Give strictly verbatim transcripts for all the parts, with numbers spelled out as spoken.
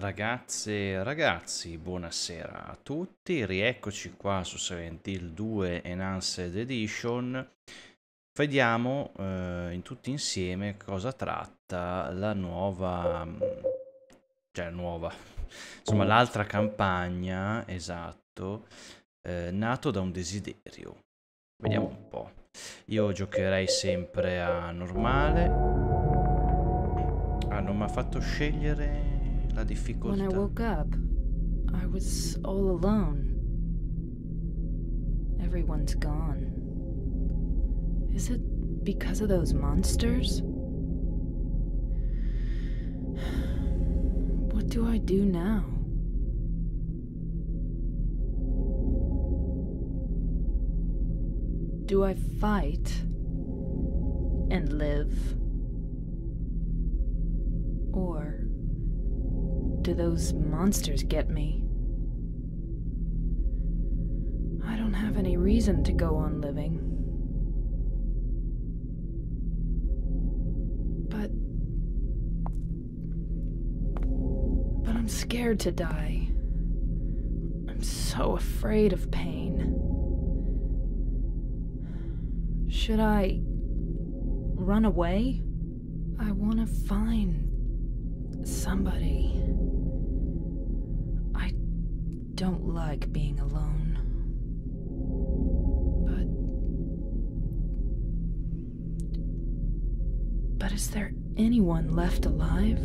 Ragazze e ragazzi, buonasera a tutti, rieccoci qua su Silent Hill due Enhanced Edition. Vediamo eh, in tutti insieme cosa tratta la nuova, cioè nuova, insomma l'altra campagna, esatto, eh, nato da un desiderio. Vediamo un po', io giocherei sempre a normale. Ah, non mi ha fatto scegliere la difficoltà. When I woke up, I was all alone. Everyone's gone. Is it because of those monsters? What do I do now? Do I fight and live? Or do those monsters get me? I don't have any reason to go on living. But... But I'm scared to die. I'm so afraid of pain. Should I... run away? I want to find... somebody. I don't like being alone, but... But is there anyone left alive?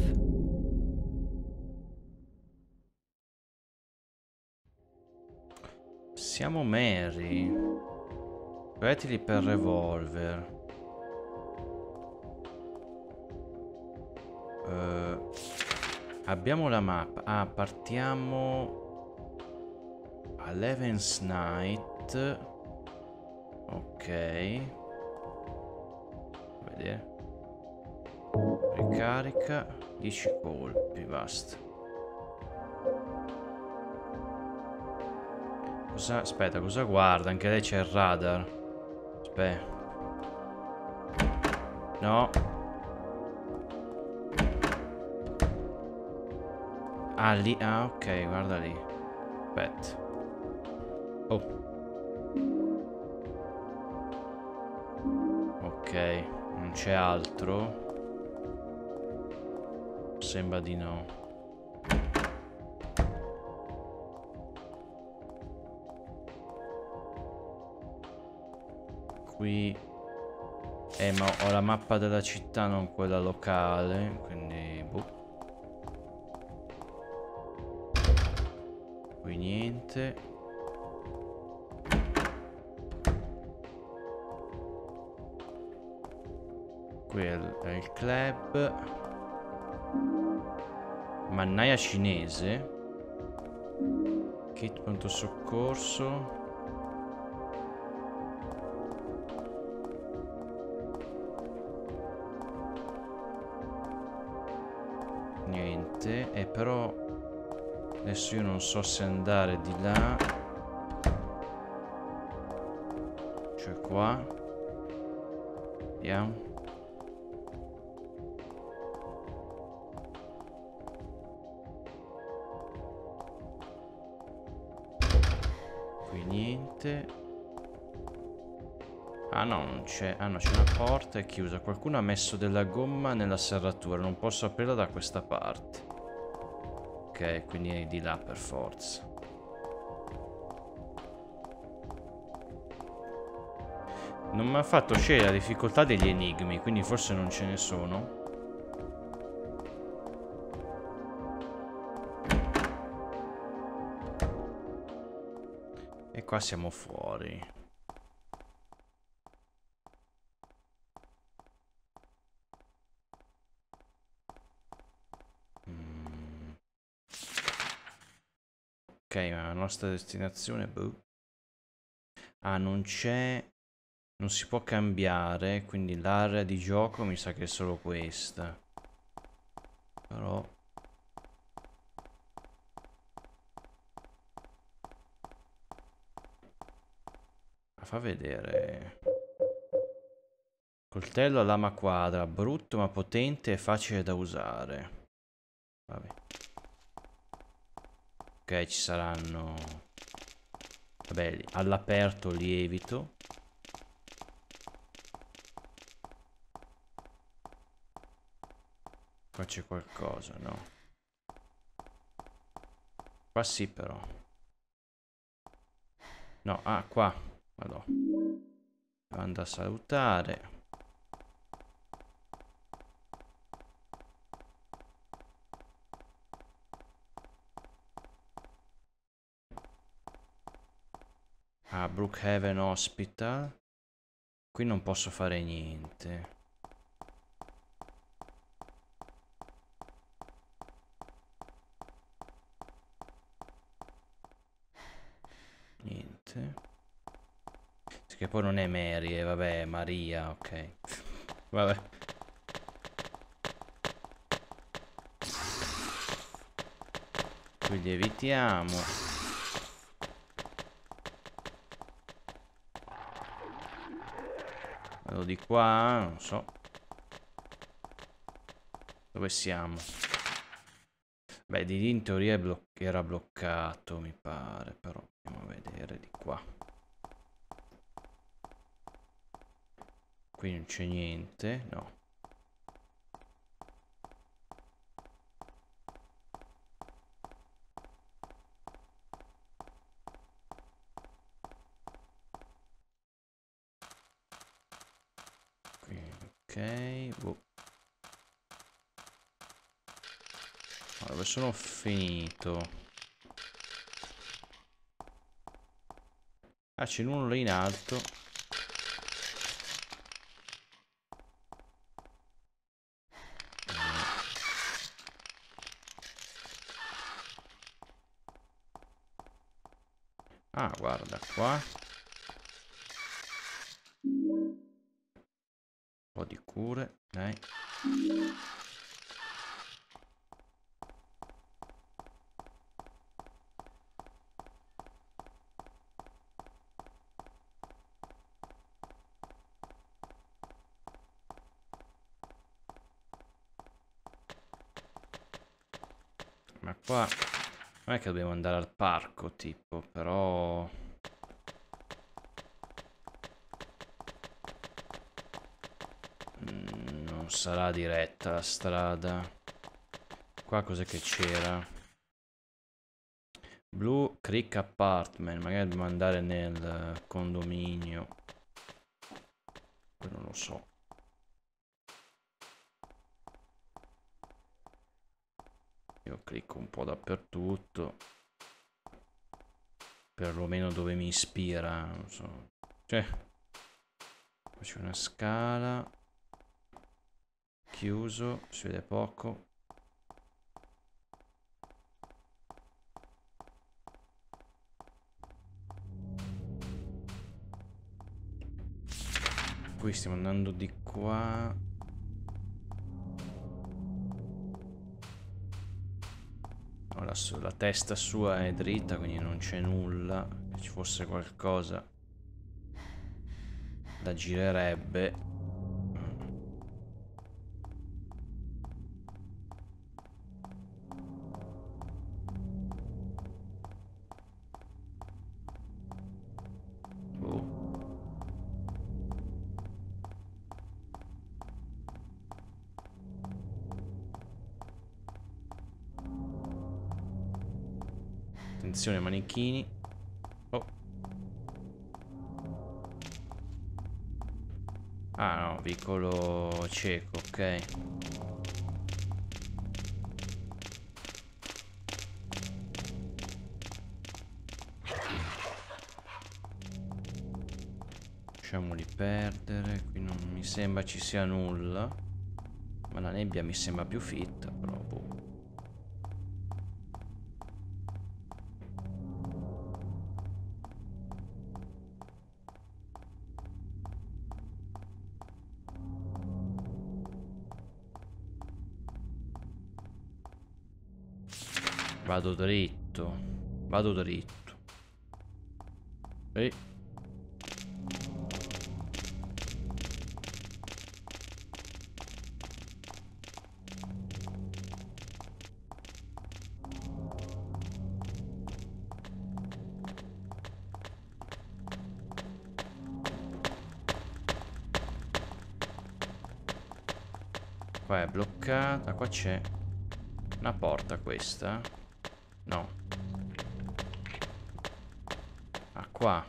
Siamo Mary. Proiettili per revolver. Uh, abbiamo la mappa. Ah, partiamo... Eleven's Night. Ok, vedere. Ricarica dieci colpi, basta. Cosa, aspetta, cosa guarda? Anche lei c'è il radar. Aspetta. No. Ah, lì. Ah, ok, guarda lì. Aspetta. Oh. Ok, non c'è altro? Sembra di no. Qui eh, ma ho la mappa della città, non quella locale, quindi boh. Qui niente. Qui è il club. Mannaia cinese. Kit pronto soccorso. Niente. E però adesso io non so se andare di là, cioè qua. Vediamo. Ah no, non c'è. Ah no, c'è una porta, è chiusa. Qualcuno ha messo della gomma nella serratura. Non posso aprirla da questa parte. Ok, quindi è di là per forza. Non mi ha fatto scegliere la difficoltà degli enigmi, quindi forse non ce ne sono. Qua siamo fuori. Mm. Ok, ma la nostra destinazione... Boh. Ah, non c'è... Non si può cambiare, quindi l'area di gioco mi sa che è solo questa. Però... Fa vedere. Coltello a lama quadra, brutto ma potente e facile da usare. Vabbè. Ok, ci saranno... Vabbè, all'aperto lievito. Qua c'è qualcosa, no? Qua sì però. No, ah, qua. Vado. Vado a salutare. Ah, Brookhaven Hospital. Qui non posso fare niente. Niente. Che poi non è Mary, eh, vabbè, è Maria, ok. Vabbè. Quindi evitiamo. Vado di qua, non so. Dove siamo? Beh, di lì in teoria blo- era bloccato, mi pare, però andiamo a vedere di qua. Qui non c'è niente, no. Ok, boh. Allora, sono finito. Ah, c'è uno là in alto. Ah, guarda qua. Di cure, dai. Ma qua non è che dobbiamo andare al parco, tipo, però... Sarà diretta la strada. Qua cos'è che c'era? Blue Creek Apartment. Magari dobbiamo andare nel condominio. Poi non lo so. Io clicco un po' dappertutto. Perlomeno dove mi ispira. Non so. Cioè. Faccio una scala. Chiuso, si vede poco. Qui stiamo andando di qua. No, la, la testa sua è dritta, quindi non c'è nulla. Se ci fosse qualcosa la girerebbe. Attenzione manichini. Oh. Ah no, vicolo cieco, ok. Lasciamoli perdere, qui non mi sembra ci sia nulla. Ma la nebbia mi sembra più fitta, però boh. Vado dritto, vado dritto. E... qua è bloccata. Qua c'è una porta, questa. No. Ah, qua.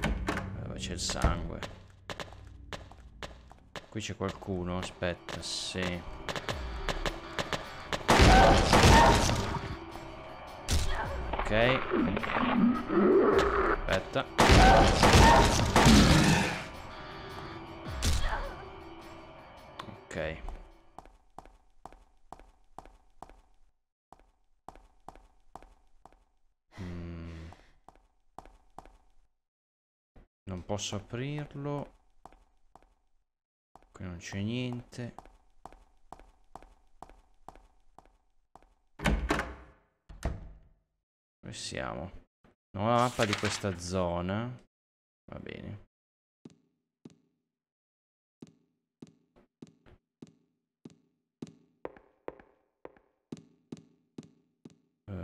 Dove c'è il sangue. Qui c'è qualcuno. Aspetta, sì. Ok. Aspetta. Ok. Mm. Non posso aprirlo. Qui non c'è niente. Dove siamo? Nuova mappa di questa zona. Va bene.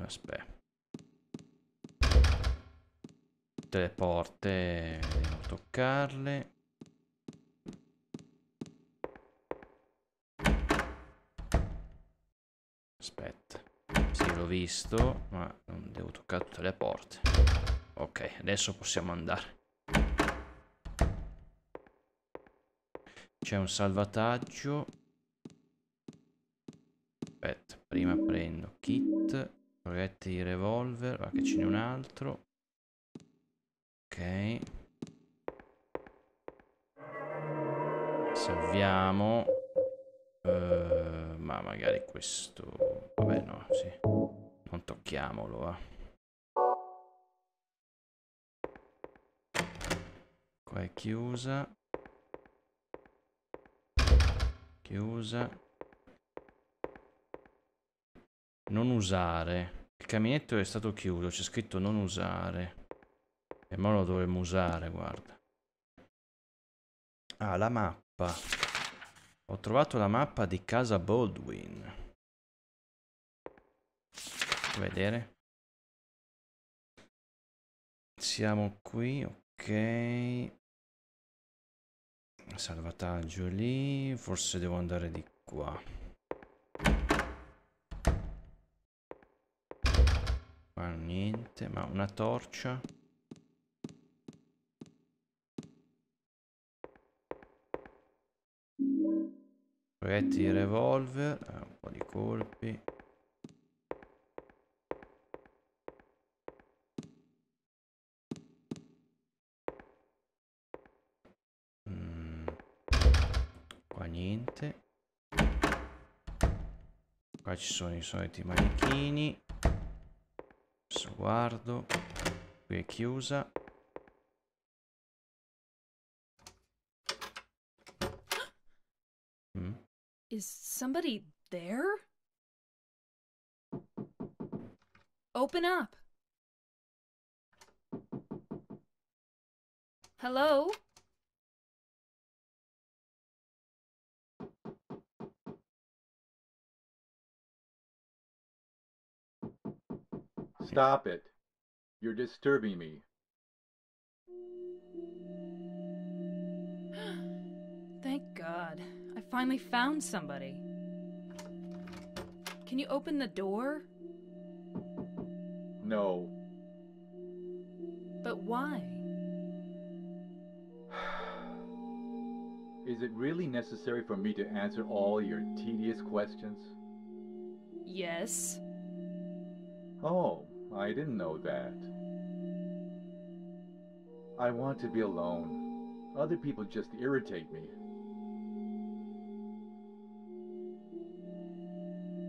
Aspetta. Tutte le porte non toccarle. Aspetta. Sì, l'ho visto, ma non devo toccare tutte le porte. Ok, adesso possiamo andare. C'è un salvataggio. Aspetta, prima prendo kit. Proiettili di revolver, va che ce n'è un altro. Ok. Salviamo. Uh, ma magari questo... Vabbè no, sì. Non tocchiamolo, va. Qua è chiusa. Chiusa. Non usare. Il caminetto è stato chiuso, c'è scritto non usare. E ora lo dovremmo usare, guarda. Ah, la mappa. Ho trovato la mappa di casa Baldwin. A vedere. Siamo qui, ok. Salvataggio lì. Forse devo andare di qua. Ma niente, ma una torcia. Proiettili di revolver, ah, un po' di colpi. Mm. Qua niente. Qua ci sono i soliti manichini. Guardo, qui è chiusa. Mm. Is somebody there? Open up. Hello? Stop it. You're disturbing me. Thank God. I finally found somebody. Can you open the door? No. But why? Is it really necessary for me to answer all your tedious questions? Yes. Oh. I didn't know that. I want to be alone. Other people just irritate me.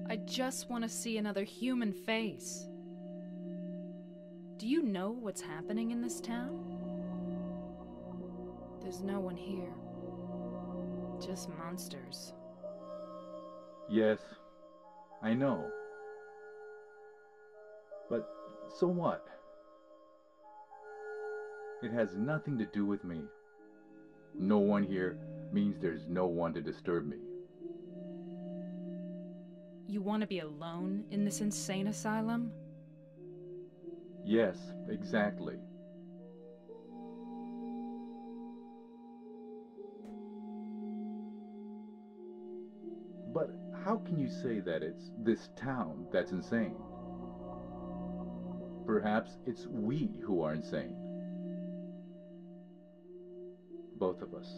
I just want to see another human face. Do you know what's happening in this town? There's no one here. Just monsters. Yes, I know. But so what? It has nothing to do with me. No one here means there's no one to disturb me. You want to be alone in this insane asylum? Yes, exactly. How can you say that it's this town that's insane? Perhaps it's we who are insane. Both of us,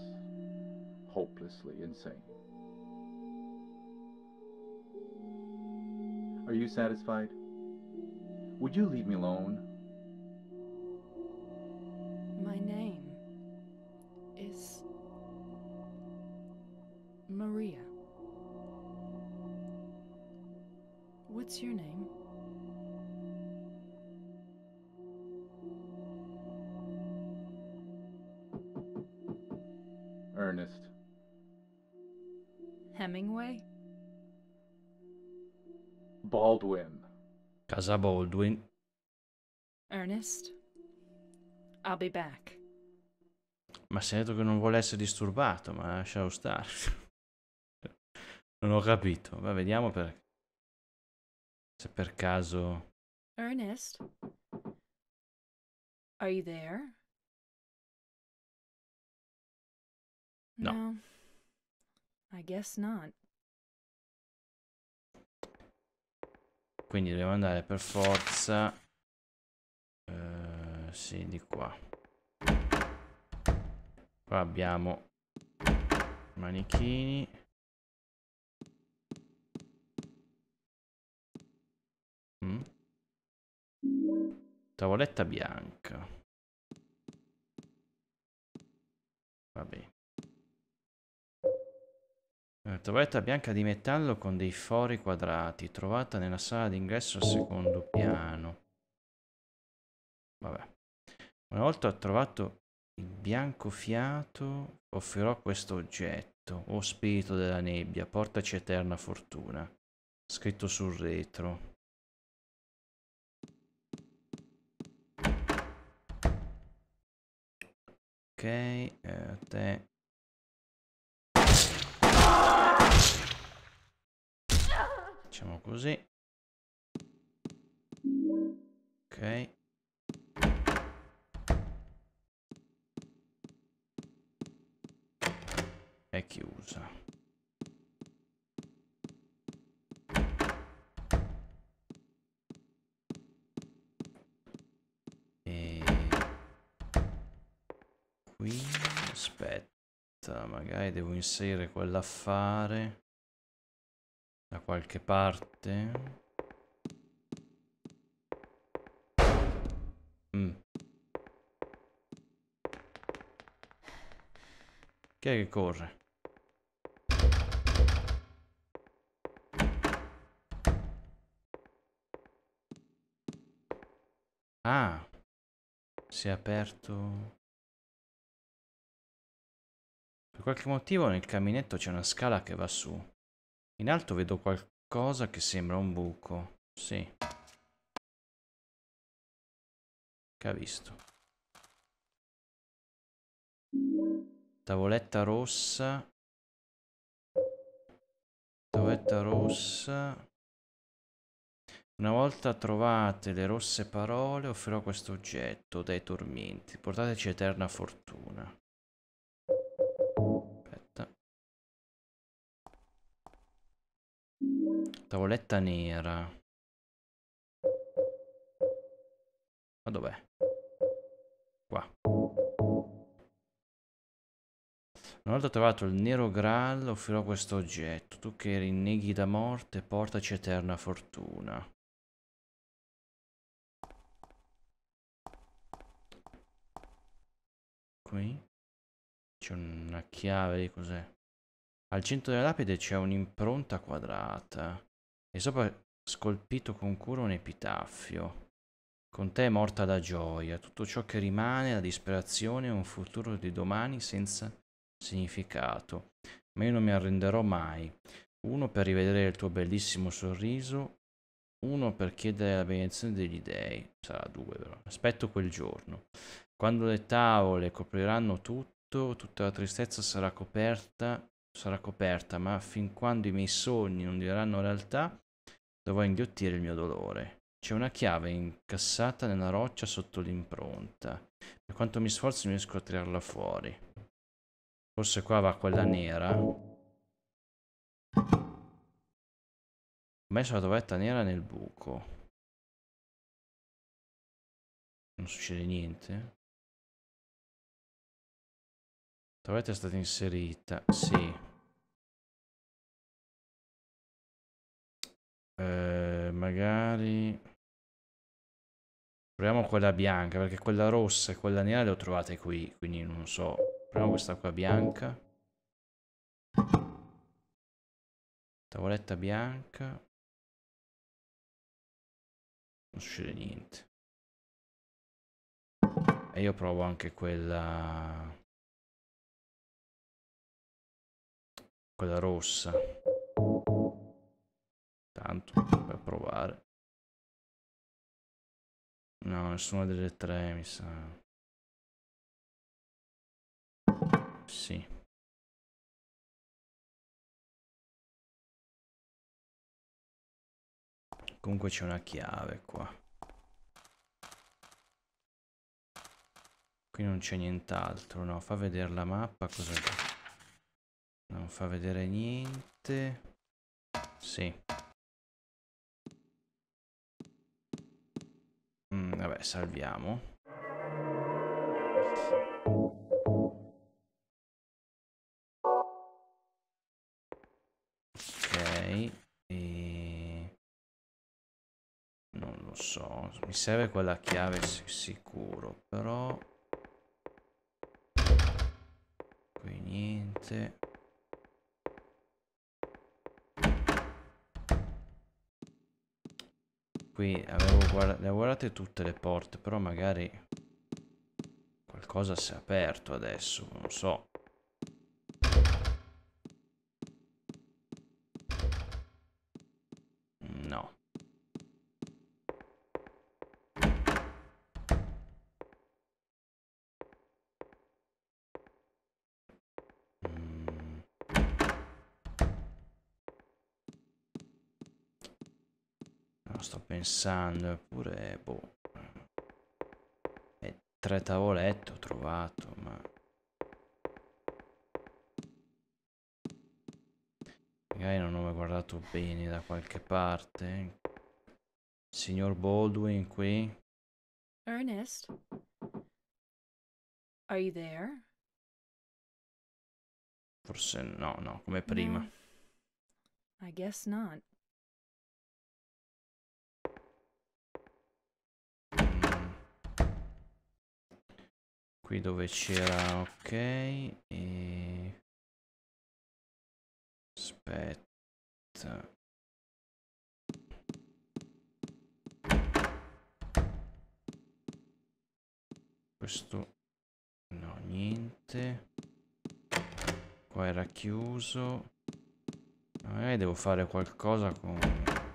hopelessly insane. Are you satisfied? Would you leave me alone? My name is Maria. What's your name? Ernest. Hemingway? Baldwin. Casa Baldwin. Ernest, I'll be back. Ma si è detto che non vuole essere disturbato, ma lascialo stare. Non ho capito. Va, vediamo per... se per caso... Ernest? Are you there? No. No, I guess not. Quindi dobbiamo andare per forza. Uh, sì, di qua. Qua abbiamo manichini. Mm. Tavoletta bianca. Va bene. Tavoletta bianca di metallo con dei fori quadrati, trovata nella sala d'ingresso al secondo piano. Vabbè. Una volta ho trovato il bianco fiato, offrirò questo oggetto. O spirito della nebbia, portaci eterna fortuna. Scritto sul retro. Ok, eh, te... Facciamo così. Ok. È chiusa. E qui aspetta, magari devo inserire quell'affare da qualche parte. Mm. Chi è che corre? Ah, si è aperto. Per qualche motivo nel caminetto c'è una scala che va su. In alto vedo qualcosa che sembra un buco. Sì. Che ha visto? Tavoletta rossa. Tavoletta rossa. Una volta trovate le rosse parole, offrirò questo oggetto dai tormenti. Portateci eterna fortuna. Tavoletta nera. Ma dov'è? Qua. Una volta trovato il nero Graal, offrirò questo oggetto. Tu che rinneghi da morte, portaci eterna fortuna. Qui c'è una chiave di cos'è? Al centro della lapide c'è un'impronta quadrata e sopra scolpito con cura un epitaffio. Con te è morta la gioia, tutto ciò che rimane, la disperazione e un futuro di domani senza significato. Ma io non mi arrenderò mai. Uno per rivedere il tuo bellissimo sorriso, uno per chiedere la benedizione degli dèi. Sarà due però. Aspetto quel giorno. Quando le tavole copriranno tutto, tutta la tristezza sarà coperta. sarà coperta, ma fin quando i miei sogni non diranno realtà, dovrò inghiottire il mio dolore. C'è una chiave incassata nella roccia sotto l'impronta. Per quanto mi sforzo non riesco a tirarla fuori. Forse qua va quella nera. Messo la tovetta nera nel buco. Non succede niente. La tovetta è stata inserita. Sì. Eh, magari proviamo quella bianca, perché quella rossa e quella nera le ho trovate qui, quindi non so. Proviamo questa qua bianca. Tavoletta bianca. Non succede niente. E io provo anche quella quella rossa. Tanto per provare. No, nessuna delle tre mi sa. Sì. Comunque c'è una chiave qua. Qui non c'è nient'altro, no? Fa vedere la mappa, cosa c'è? Non fa vedere niente. Sì. Mm, vabbè, salviamo. Ok. E... non lo so. Mi serve quella chiave sicuro, però... qui niente. Qui avevo guarda- le ho guardate tutte le porte, però magari qualcosa si è aperto adesso, non so. No. Mm. No, sto pensando, eppure, boh, e tre tavolette ho trovato, ma magari non ho guardato bene da qualche parte. Signor Baldwin qui. Ernest, are you there? Forse no, no, come prima. No, I guess not. Qui dove c'era, ok, e... aspetta. Questo no, niente. Qua era chiuso. Magari devo fare qualcosa con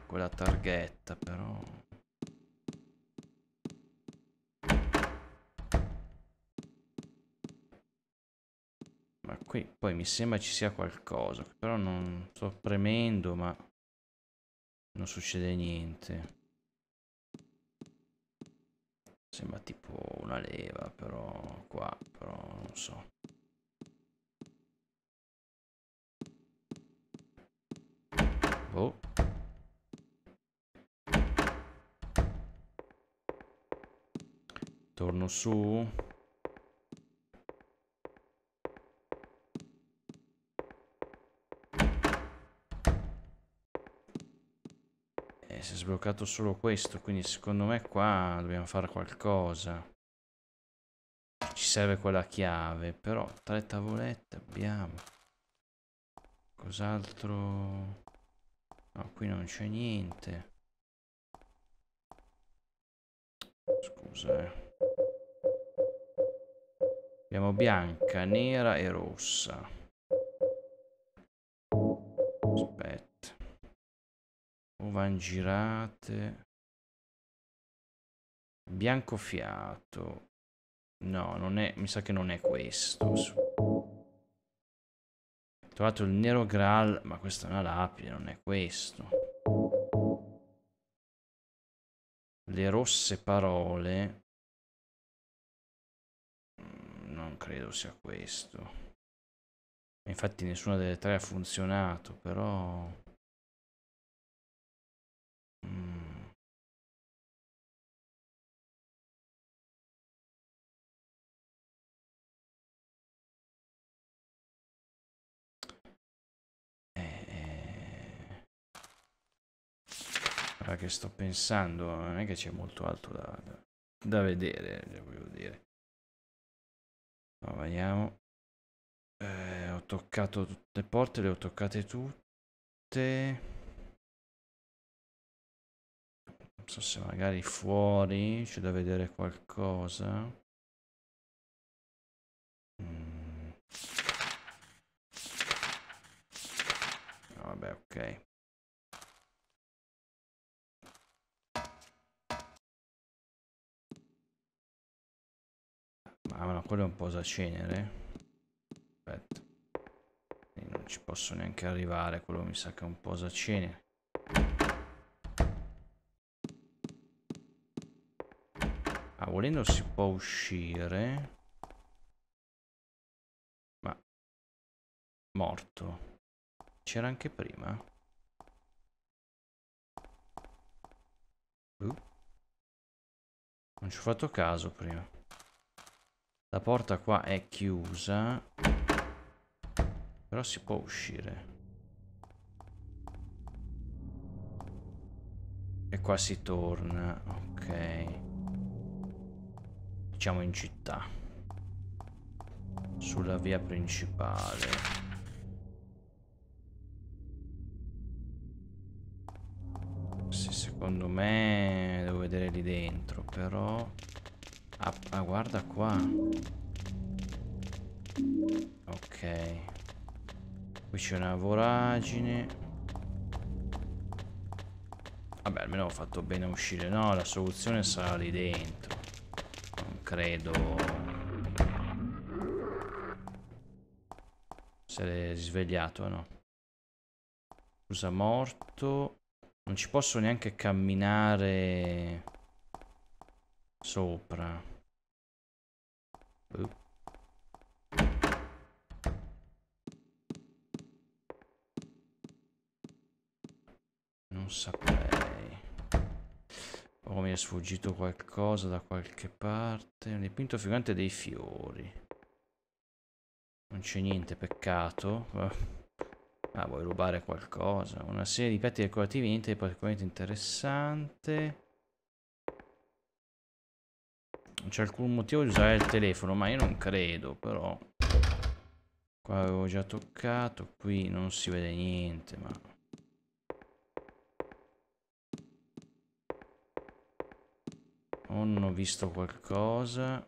quella targhetta, però... qui poi mi sembra ci sia qualcosa, però non sto premendo, ma non succede niente. Sembra tipo una leva, però qua, però non so. Oh. Torno su. Si è sbloccato solo questo, quindi secondo me qua dobbiamo fare qualcosa. Ci serve quella chiave, però tre tavolette abbiamo. Cos'altro? No, qui non c'è niente. Scusa, eh. Abbiamo bianca, nera e rossa. Aspetta. Van girate. Biancofiato. No, non è. Mi sa che non è questo. Ho trovato il nero Graal, ma questa è una lapide, non è questo. Le rosse parole. Non credo sia questo. Infatti nessuna delle tre ha funzionato, però. ora che sto pensando, non è che c'è molto altro da, da, da vedere, voglio dire. No, vediamo. Eh, ho toccato tutte le porte, le ho toccate tutte. Non so se magari fuori c'è da vedere qualcosa. Mm. Vabbè, ok. Ah, ma no, quello è un posacenere. Aspetta. E non ci posso neanche arrivare. Quello mi sa che è un posacenere. Ah, volendo si può uscire. Ma... morto. C'era anche prima. Uh. Non ci ho fatto caso prima. La porta qua è chiusa, però si può uscire. E qua si torna, ok. Diciamo in città. Sulla via principale. Sì, secondo me devo vedere lì dentro, però... Ah, ah, guarda qua. Ok. Qui c'è una voragine. Vabbè, almeno ho fatto bene a uscire. No, la soluzione sarà lì dentro. Non credo. Si è svegliato, no? Scusa, morto. Non ci posso neanche camminare sopra. Uh. Non saprei. Oh, mi è sfuggito qualcosa da qualche parte. Un dipinto figurante dei fiori. Non c'è niente, peccato. Ah, vuoi rubare qualcosa? Una serie di piatti decorativi, niente di particolarmente interessante. Non c'è alcun motivo di usare il telefono, ma io non credo, però. Qua avevo già toccato, qui non si vede niente, ma... Oh, non ho visto qualcosa.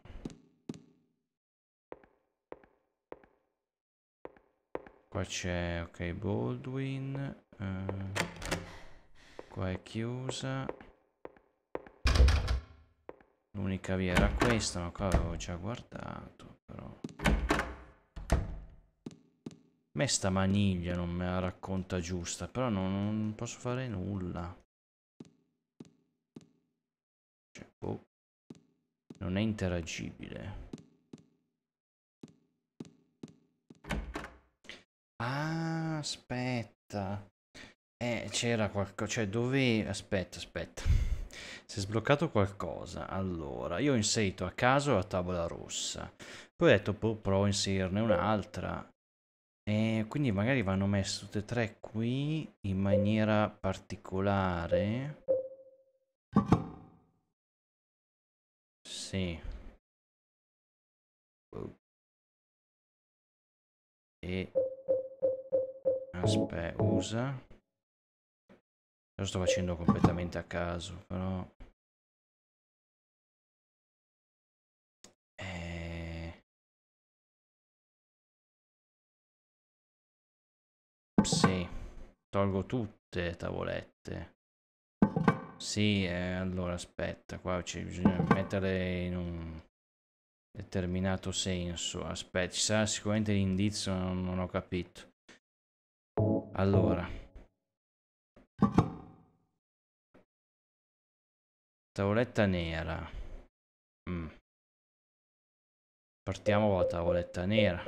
Qua c'è, ok, Baldwin. Uh, qua è chiusa. L'unica via era questa, ma qua avevo già guardato, però. A me sta maniglia non me la racconta giusta, però non, non posso fare nulla. Cioè, boh. Non è interagibile. Ah, aspetta. Eh, c'era qualcosa, cioè dove... Aspetta, aspetta. Si è sbloccato qualcosa. Allora, io ho inserito a caso la tavola rossa. Poi ho detto, boh, provo a inserirne un'altra. E quindi magari vanno messe tutte e tre qui in maniera particolare. Sì. E... Aspetta, usa. Lo sto facendo completamente a caso, però... Eh... Sì, tolgo tutte le tavolette. Sì, eh, allora aspetta, qua bisogna mettere in un determinato senso. Aspetta, ci sarà sicuramente l'indizio, non, non ho capito. Allora... Tavoletta nera. Mm. Partiamo con la tavoletta nera.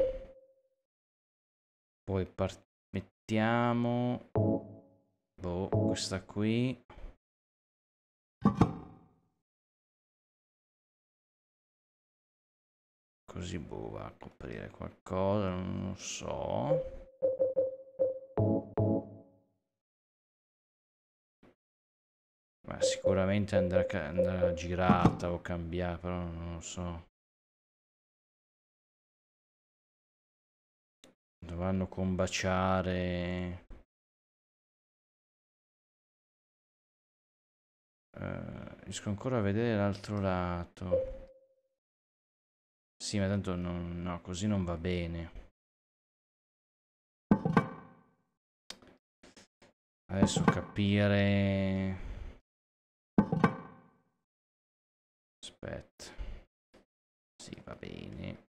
Poi mettiamo... Boh, questa qui. Così, boh, va a coprire qualcosa, non lo so. Ma sicuramente andrà, andrà girata o cambiata, però non lo so. Dovranno combaciare... Uh, riesco ancora a vedere l'altro lato. Sì, ma tanto non, no, così non va bene. Adesso capire... Aspetta. Sì, va bene.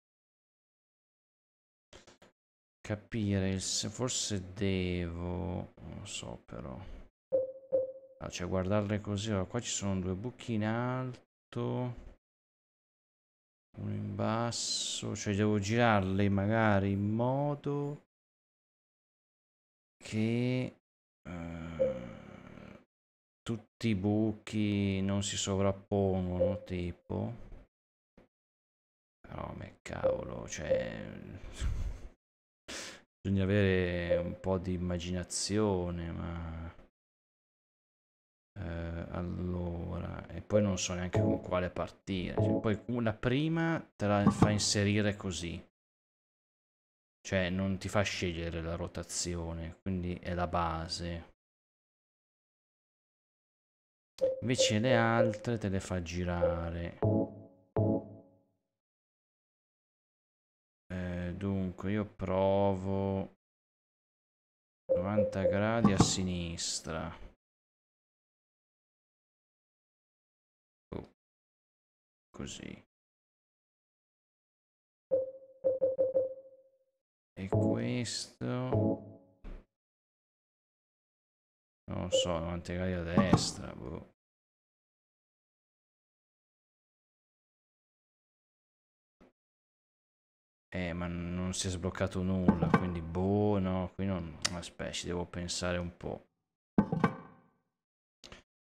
Capire il... forse devo... non so però... Ah, cioè guardarle così. Allora, qua ci sono due buchi in alto... uno in basso, cioè devo girarle magari in modo che eh, tutti i buchi non si sovrappongono, tipo. Però me cavolo, cioè bisogna avere un po' di immaginazione, ma eh, allora e poi non so neanche con quale partire, cioè, poi la prima te la fa inserire così, cioè non ti fa scegliere la rotazione, quindi è la base, invece le altre te le fa girare. Eh, dunque io provo novanta gradi a sinistra. Così. E questo non lo so, novanta gradi a destra, boh. Eh, ma non si è sbloccato nulla, quindi boh, no, qui non... aspetta, ci devo pensare un po'.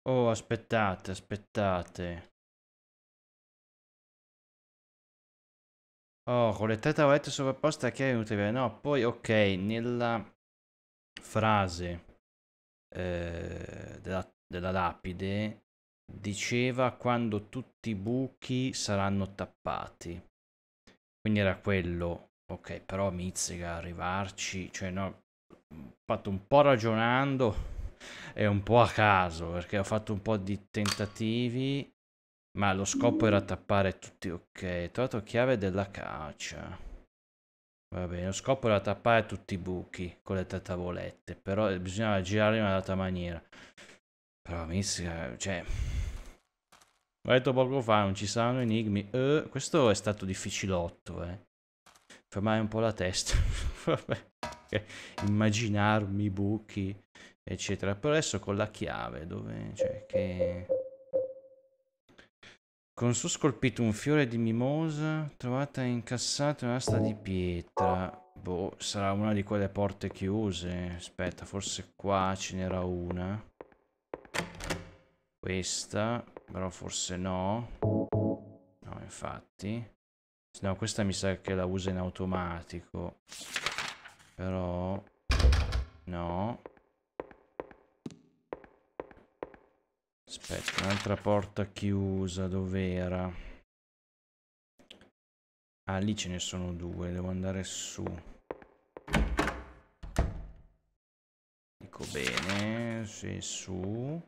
Oh, aspettate, aspettate. Oh, con le tre tavolette sovrapposte che è inutile. No, poi ok, nella frase eh, della, della lapide diceva quando tutti i buchi saranno tappati. Quindi era quello. Ok, però mizzica arrivarci. Cioè no, ho fatto un po' ragionando e un po' a caso, perché ho fatto un po' di tentativi. Ma lo scopo era tappare tutti... ok, trovato chiave della caccia. Va bene, lo scopo era tappare tutti i buchi con le tre tavolette. Però bisognava girarli in un'altra maniera. Però mi... cioè... ho detto poco fa, non ci saranno enigmi. Uh, questo è stato difficilotto, eh. Fermare un po' la testa. Vabbè. Immaginarmi i buchi, eccetera. Però adesso con la chiave, dove... cioè, che... con su scolpito un fiore di mimosa, trovata incassata in un'asta di pietra. Boh, sarà una di quelle porte chiuse. Aspetta, forse qua ce n'era una. Questa, però forse no. No, infatti. No, questa mi sa che la usa in automatico. Però... no. Aspetta, un'altra porta chiusa, dov'era? Ah, lì ce ne sono due, devo andare su. Dico bene, sì, su.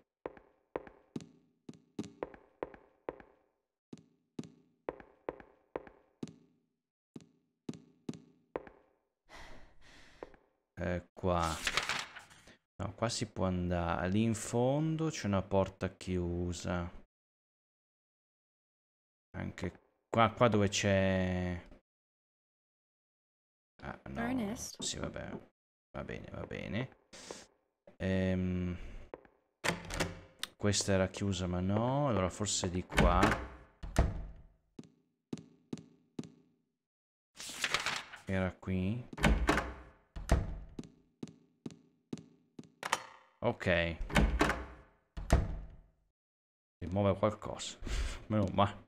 Eh, qua. No, qua si può andare. Lì in fondo c'è una porta chiusa. Anche qua, qua dove c'è... ah, no. Ernest? Sì, vabbè. Va bene, va bene. Ehm... Questa era chiusa, ma no. Allora forse di qua. Era qui. Ok. Rimuove qualcosa. Meno male.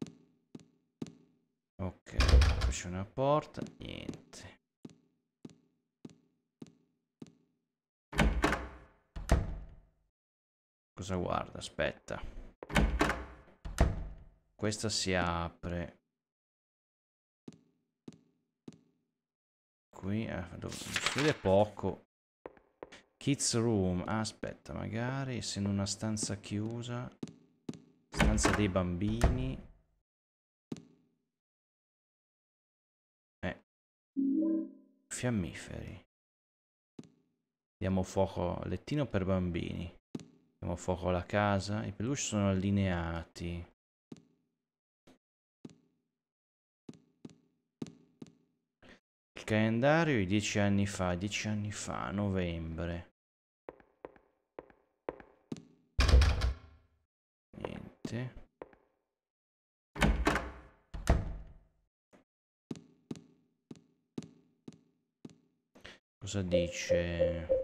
Ok. C'è una porta. Niente. Cosa guarda? Aspetta. Questa si apre. Qui eh, dove, si vede poco. Kids room. Ah, aspetta, magari essendo una stanza chiusa. Stanza dei bambini. Eh. Fiammiferi. Diamo fuoco al lettino per bambini. Diamo fuoco alla casa. I peluche sono allineati. Il calendario di dieci anni fa. Dieci anni fa, novembre. Niente. Cosa dice?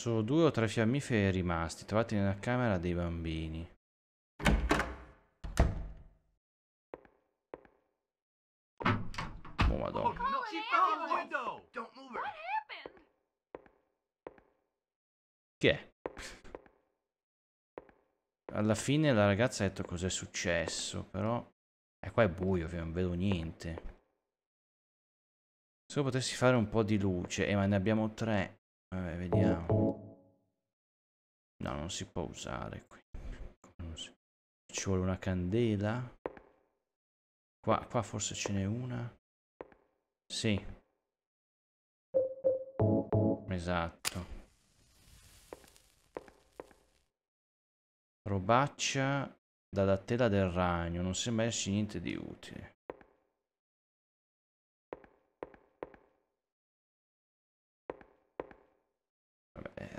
Solo due o tre fiammiferi rimasti, trovati nella camera dei bambini. Oh, madonna. Che è? Alla fine la ragazza ha detto cos'è successo, però... E qua è buio, non vedo niente. Se potessi fare un po' di luce... Eh, ma ne abbiamo tre. Vabbè, vediamo. No, non si può usare qui. Non si... Ci vuole una candela. Qua, qua forse ce n'è una. Sì. Esatto. Robaccia dalla tela del ragno. Non sembra esserci niente di utile.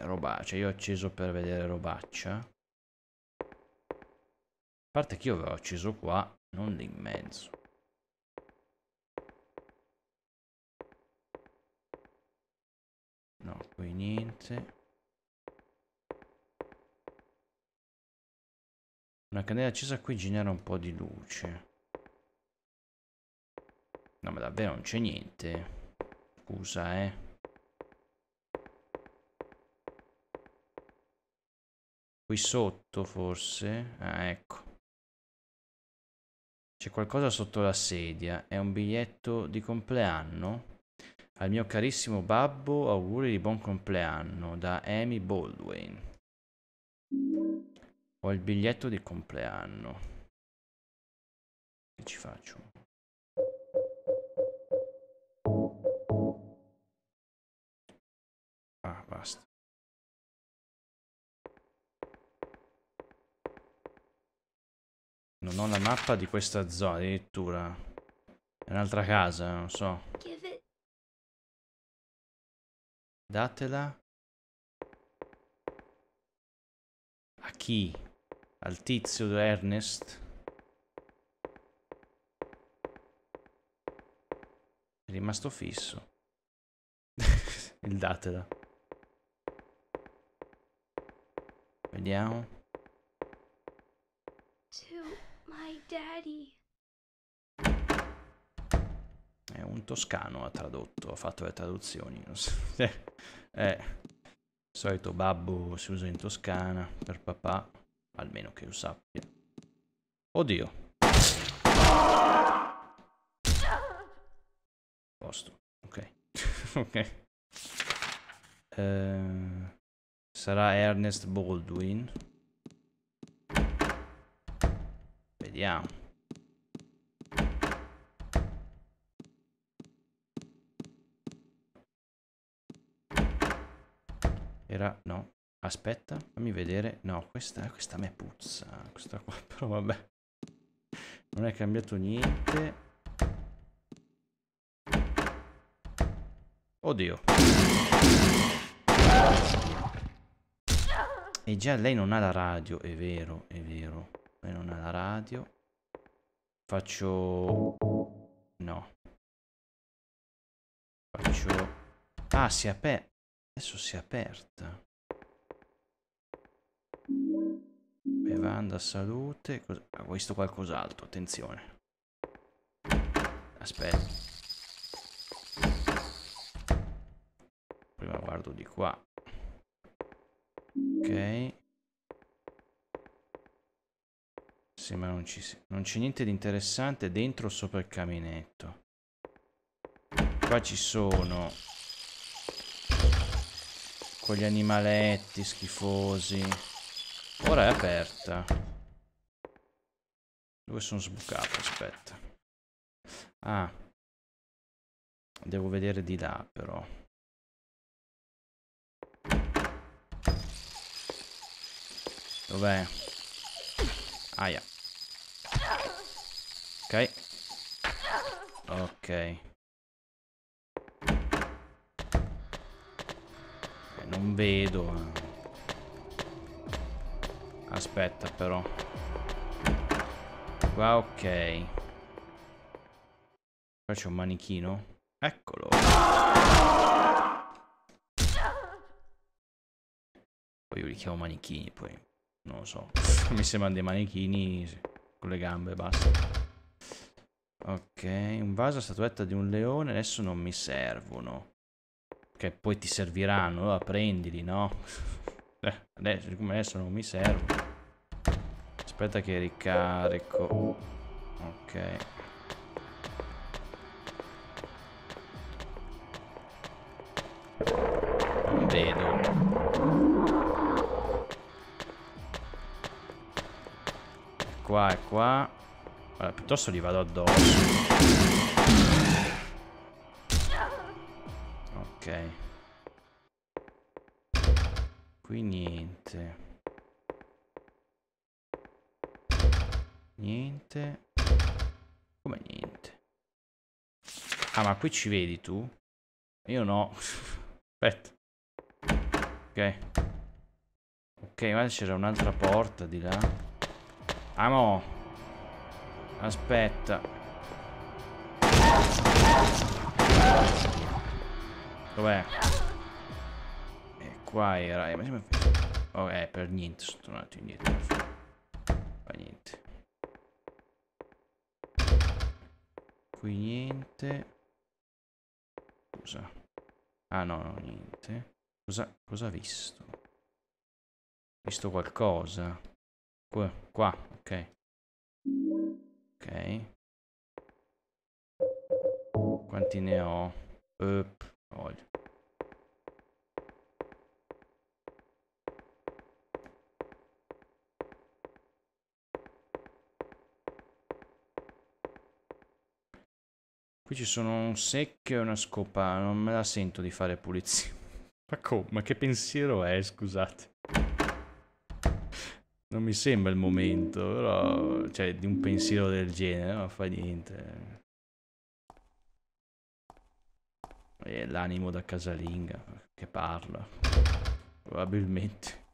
Robaccia, io ho acceso per vedere robaccia. A parte che io avevo acceso qua, non lì in mezzo. No, qui niente. Una candela accesa qui genera un po' di luce. No, ma davvero non c'è niente. Scusa, eh. Qui sotto forse? Ah, ecco. C'è qualcosa sotto la sedia. È un biglietto di compleanno. Al mio carissimo babbo auguri di buon compleanno da Amy Baldwin. Ho il biglietto di compleanno. Che ci faccio? Ah, basta. Non ho la mappa di questa zona, addirittura. È un'altra casa, non so. Datela. A chi? Al tizio Ernest? È rimasto fisso. Il datela. Vediamo. Daddy. È un toscano, ha tradotto, ha fatto le traduzioni. Non so. Eh, il solito babbo si usa in Toscana per papà, almeno che lo sappia. Oddio. Posto, ok. Ok. Eh, sarà Ernest Baldwin. Vediamo. Era... no. Aspetta, fammi vedere. No, questa, questa me puzza. Questa qua, però vabbè. Non è cambiato niente. Oddio. E già lei non ha la radio, è vero, è vero. Non ha la radio. Faccio... no. Faccio... ah, si è aperta. Adesso si è aperta. Bevanda, salute. Cos... ah, ho visto qualcos'altro, attenzione. Aspetta. Prima guardo di qua. Ok. Sì, ma non ci non c'è niente di interessante dentro o sopra il caminetto. Qua ci sono quegli animaletti schifosi. Ora è aperta. Dove sono sbucato? Aspetta. Ah. Devo vedere di là però. Dov'è? Aia. Ok. Ok. Non vedo. Aspetta però. Qua ok. Qua c'è un manichino. Eccolo. Poi io li chiamo manichini, poi non lo so. Mi sembrano dei manichini con le gambe, basta. Ok, un vaso a statuetta di un leone, adesso non mi servono. Che poi ti serviranno, allora prendili, no? Eh, adesso, come adesso non mi servono. Aspetta che ricarico. Ok. Non vedo. È qua, è qua. Allora, piuttosto li vado addosso. Ok. Qui niente. Niente. Come niente? Ah, ma qui ci vedi tu? Io no. Aspetta. Ok. Ok, ma c'era un'altra porta di là. Ah no. Aspetta. Dov'è? E qua era. Oh, eh, per niente sono tornato indietro. Fa niente. Qui niente. Scusa. Ah no, no, niente. Cosa, cosa ha visto? Ho visto qualcosa. Qua, qua, ok. Ok. Quanti ne ho? Up. Voglio. Qui ci sono un secchio e una scopa. Non me la sento di fare pulizia. Ma come? Ma che pensiero è? Scusate. Non mi sembra il momento, però. Cioè, di un pensiero del genere, non fa niente. E l'animo da casalinga che parla. Probabilmente.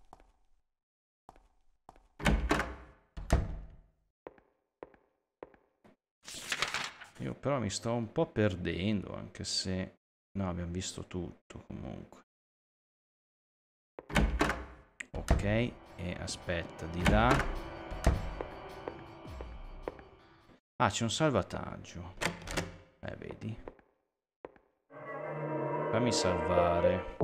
Io però mi sto un po' perdendo, anche se... No, abbiamo visto tutto comunque. Ok, e aspetta, di là. Ah, c'è un salvataggio. Eh, vedi. Fammi salvare.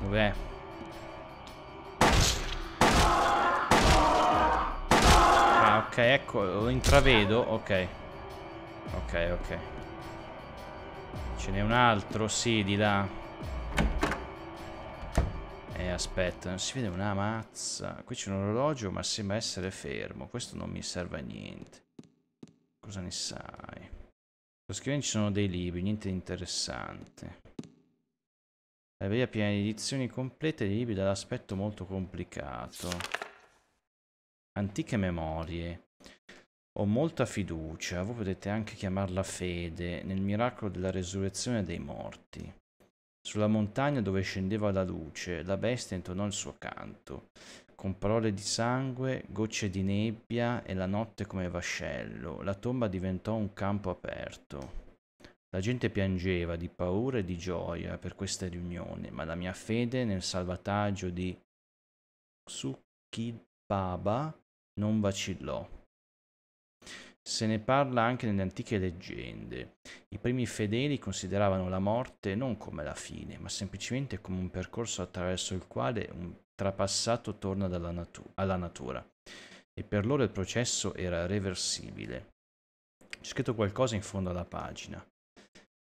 Dov'è? Ah, ok, ecco, lo intravedo. Ok. Ok, ok. Ce n'è un altro, sì, di là. Eh, aspetta, non si vede una mazza. Qui c'è un orologio, ma sembra essere fermo. Questo non mi serve a niente. Cosa ne sai? Lo scrivendo ci sono dei libri, niente di interessante. La via piena di edizioni complete di libri dall'aspetto molto complicato. Antiche memorie. Ho molta fiducia, voi potete anche chiamarla fede, nel miracolo della resurrezione dei morti. Sulla montagna dove scendeva la luce, la bestia intonò il suo canto, con parole di sangue, gocce di nebbia e la notte come vascello. La tomba diventò un campo aperto. La gente piangeva di paura e di gioia per questa riunione, ma la mia fede nel salvataggio di Tsukibaba non vacillò. Se ne parla anche nelle antiche leggende. I primi fedeli consideravano la morte non come la fine, ma semplicemente come un percorso attraverso il quale un trapassato torna dalla natu- alla natura, e per loro il processo era reversibile. C'è scritto qualcosa in fondo alla pagina.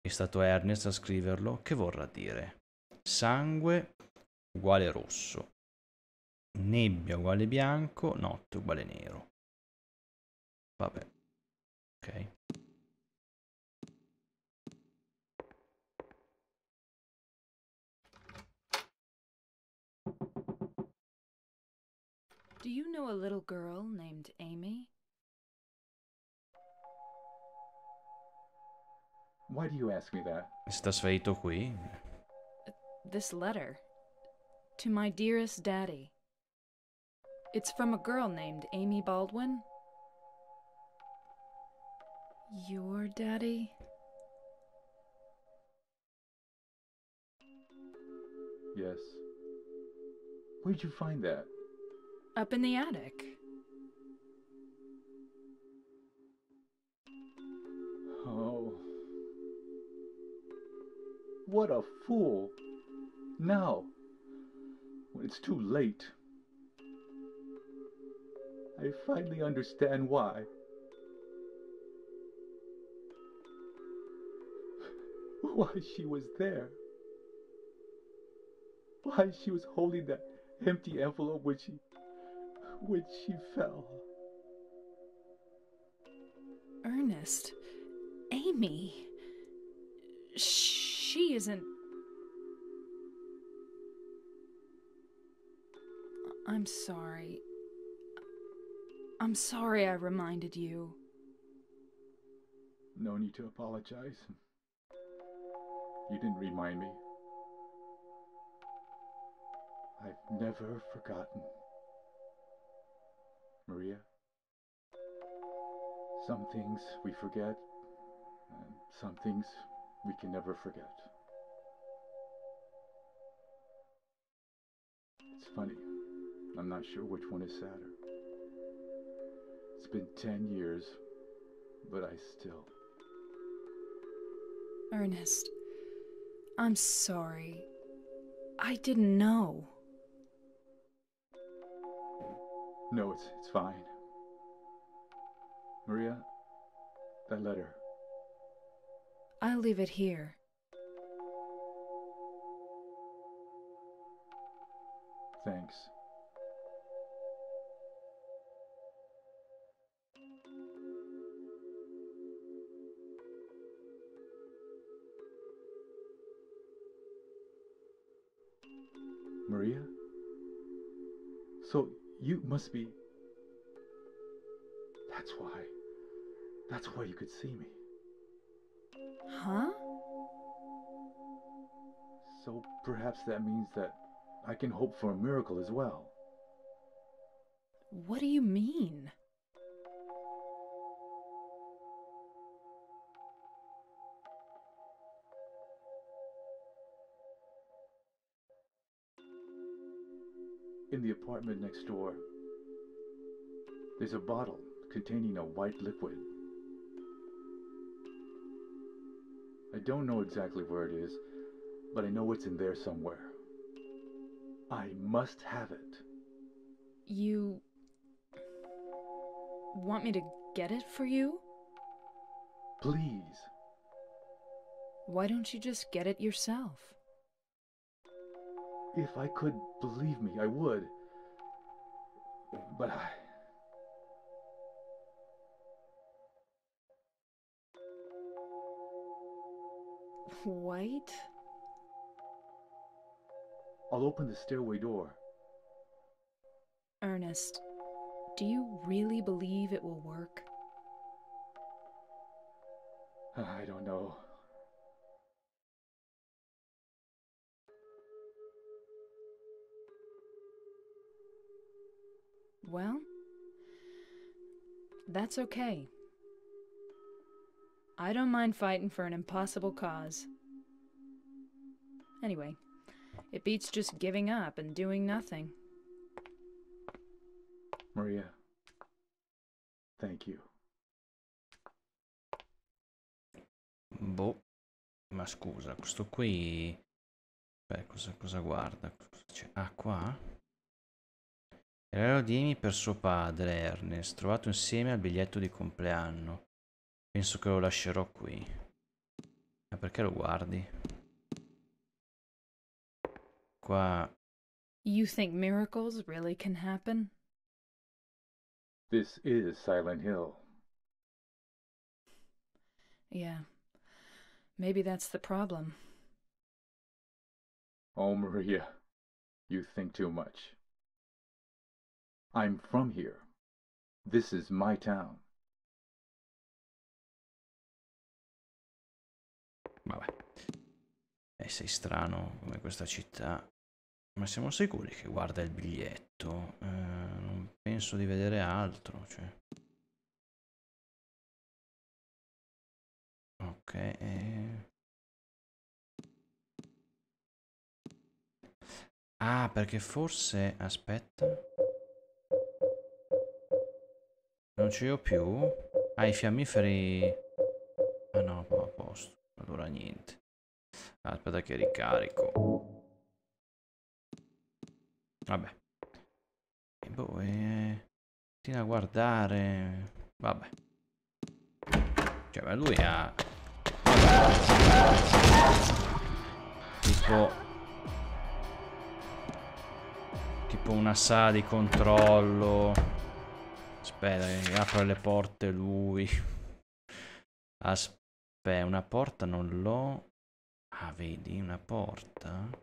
È stato Ernest a scriverlo, che vorrà dire sangue uguale rosso, nebbia uguale bianco, notte uguale nero. Vabbè. Ok. Do you know a little girl named Amy? Why do you ask me that? È trasferito qui. This letter to my dearest daddy. It's from a girl named Amy Baldwin. Your daddy? Yes. Where'd you find that? Up in the attic. Oh. What a fool. Now, when it's too late, I finally understand why. Why she was there. Why she was holding that empty envelope when she, when she fell. Ernest, Amy, she isn't... I'm sorry. I'm sorry I reminded you. No need to apologize. You didn't remind me. I've never forgotten. Maria, some things we forget, and some things we can never forget. It's funny, I'm not sure which one is sadder. It's been ten years, but I still... Ernest. I'm sorry. I didn't know. No, it's it's fine. Maria, that letter. I'll leave it here. Thanks. Maria? So, you must be... That's why... That's why you could see me. Huh? So perhaps that means that I can hope for a miracle as well. What do you mean? In the apartment next door, there's a bottle containing a white liquid. I don't know exactly where it is, but I know it's in there somewhere. I must have it. You want me to get it for you? Please. Why don't you just get it yourself? If I could, believe me, I would. But I... White? I'll open the stairway door. Ernest, do you really believe it will work? I don't know. Well, that's okay. I don't mind fighting for an impossible cause. Anyway, it beats just giving up and doing nothing. Maria, thank you. Boh. Ma scusa, questo qui... Beh, cosa, cosa guarda? Ah, qua? Era di Amy per suo padre, Ernest, trovato insieme al biglietto di compleanno. Penso che lo lascerò qui. Ma perché lo guardi? Qua... You think miracles really can happen? This is Silent Hill. Yeah. Maybe that's the problem. Oh, Maria, you think too much. I'm from here. This is my town. Vabbè. Eh, sei strano come questa città. Ma siamo sicuri che guarda il biglietto? Eh, non penso di vedere altro, cioè... Ok. Ah, perché forse... Aspetta. Non ci ho più. Ah, i fiammiferi... Ah no, a posto. Allora niente. Aspetta che ricarico. Vabbè. E boh, eh... continua a guardare... Vabbè. Cioè, ma lui ha... Tipo... Tipo una sala di controllo... Aspetta, che apre le porte lui... Aspetta, una porta non l'ho... Ah, vedi, una porta...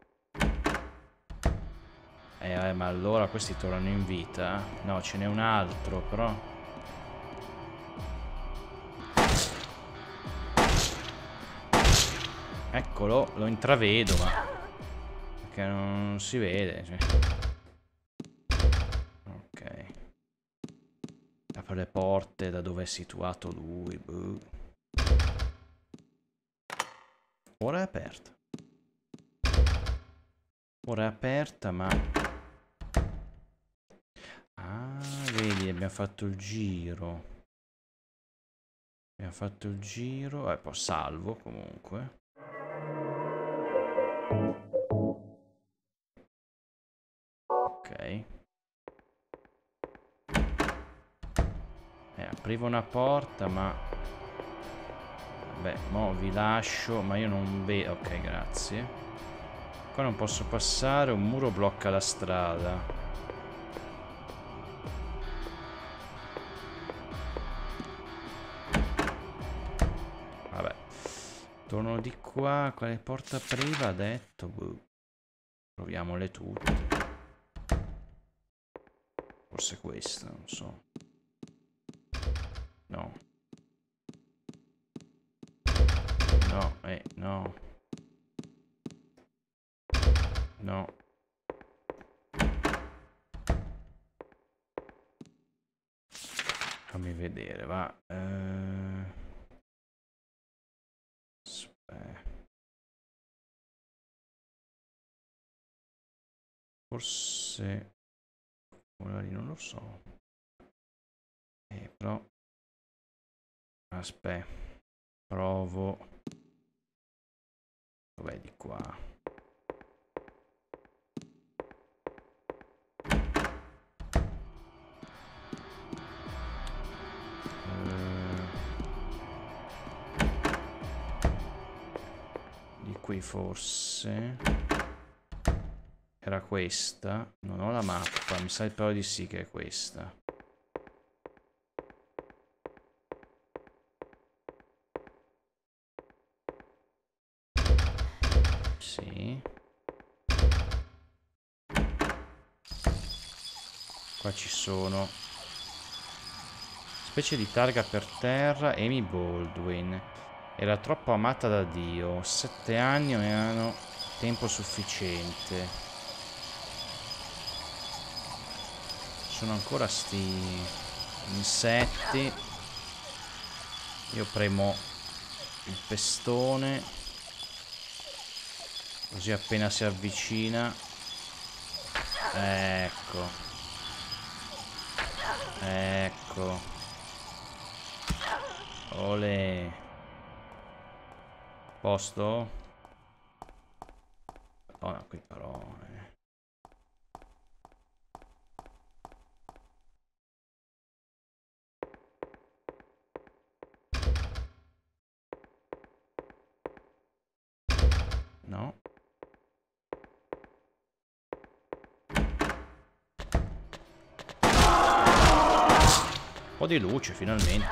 Eh, vabbè, ma allora questi tornano in vita? No, ce n'è un altro, però... Eccolo, lo intravedo, ma... Perché non si vede, cioè... Ok... Apre le porte da dove è situato lui, buh. Ora è aperta. Ora è aperta, ma... Vedi, abbiamo fatto il giro. Abbiamo fatto il giro. Eh, poi salvo comunque. Ok. Eh, aprivo una porta, ma... Vabbè, mo vi lascio, ma io non vedo... Ok, grazie. Qua non posso passare, un muro blocca la strada. Torno di qua, quale porta apriva? Ha detto, boh. Proviamole tutte. Forse questa, non so. No. No, eh, no. No. Fammi vedere, va. Eh... Forse magari non lo so. Eh, però aspetta, provo. Dov'è di qua? Eh, di qui forse. Era questa. Non ho la mappa. Mi sa però di sì che è questa. Sì. Qua ci sono. Specie di targa per terra. Amy Baldwin. Era troppo amata da Dio. Sette anni non erano tempo sufficiente. Sono ancora sti insetti. Io premo il pestone, così appena si avvicina. Ecco. Ecco. Olè. posto? Madonna, qui però... No. Un po' di luce finalmente.